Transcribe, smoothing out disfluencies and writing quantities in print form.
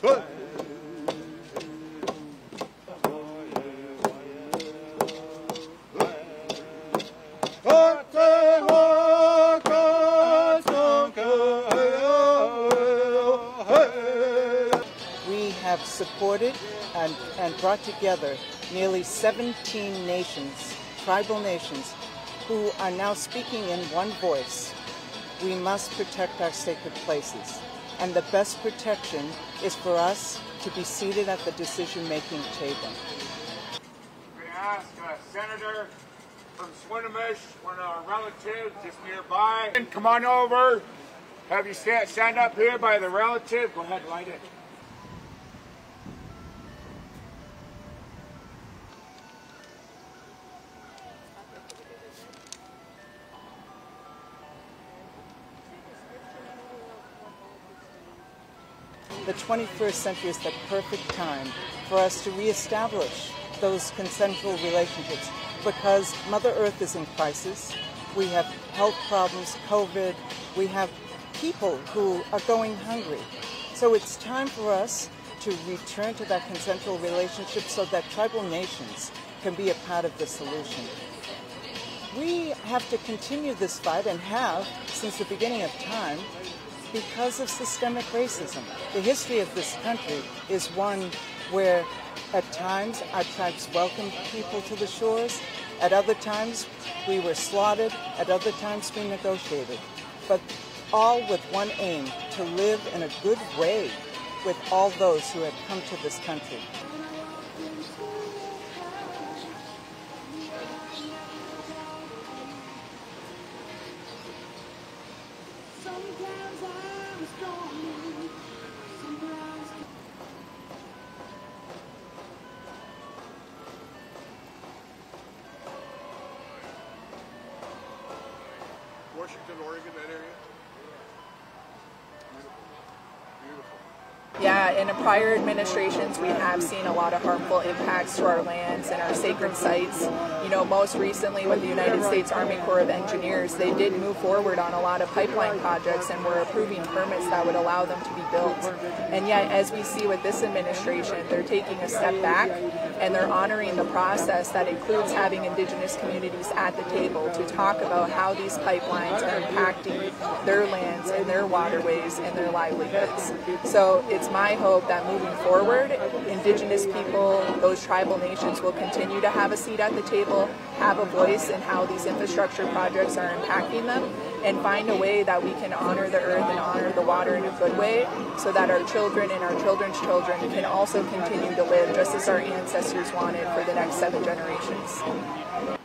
We have supported and brought together nearly 17 nations, tribal nations, who are now speaking in one voice. We must protect our sacred places. And the best protection is for us to be seated at the decision-making table. We ask a senator from Swinomish, one of our relatives just nearby. Come on over. Have you stand up here by the relative? Go ahead, light it. The 21st century is the perfect time for us to reestablish those consensual relationships because Mother Earth is in crisis. We have health problems, COVID. We have people who are going hungry. So it's time for us to return to that consensual relationship so that tribal nations can be a part of the solution. We have to continue this fight and have since the beginning of time, because of systemic racism. The history of this country is one where at times our tribes welcomed people to the shores, at other times we were slaughtered, at other times we negotiated, but all with one aim, to live in a good way with all those who had come to this country. Washington, Oregon, that area? Beautiful. Yeah, in prior administrations we have seen a lot of harmful impacts to our lands and our sacred sites. You know, most recently with the United States Army Corps of Engineers, they did move forward on a lot of pipeline projects and were approving permits that would allow them to be built. And yet, as we see with this administration, they're taking a step back and they're honoring the process that includes having Indigenous communities at the table to talk about how these pipelines are impacting their lands and their waterways and their livelihoods. So it's my hope that moving forward, Indigenous people, those tribal nations will continue to have a seat at the table, have a voice in how these infrastructure projects are impacting them, and find a way that we can honor the earth and honor the water in a good way so that our children and our children's children can also continue to live just as our ancestors wanted for the next 7 generations.